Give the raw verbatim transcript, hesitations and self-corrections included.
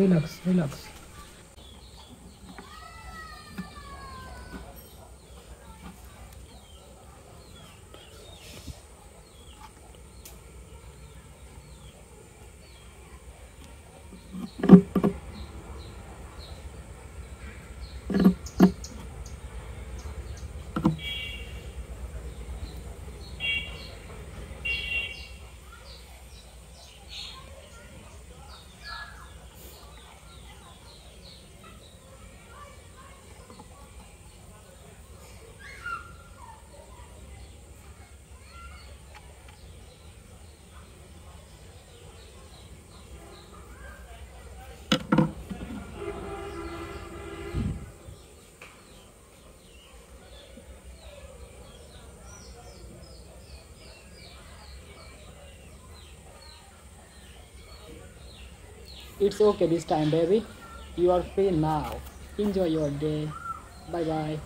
relax, relax. It's okay this time, baby. You are free now. Enjoy your day. Bye bye.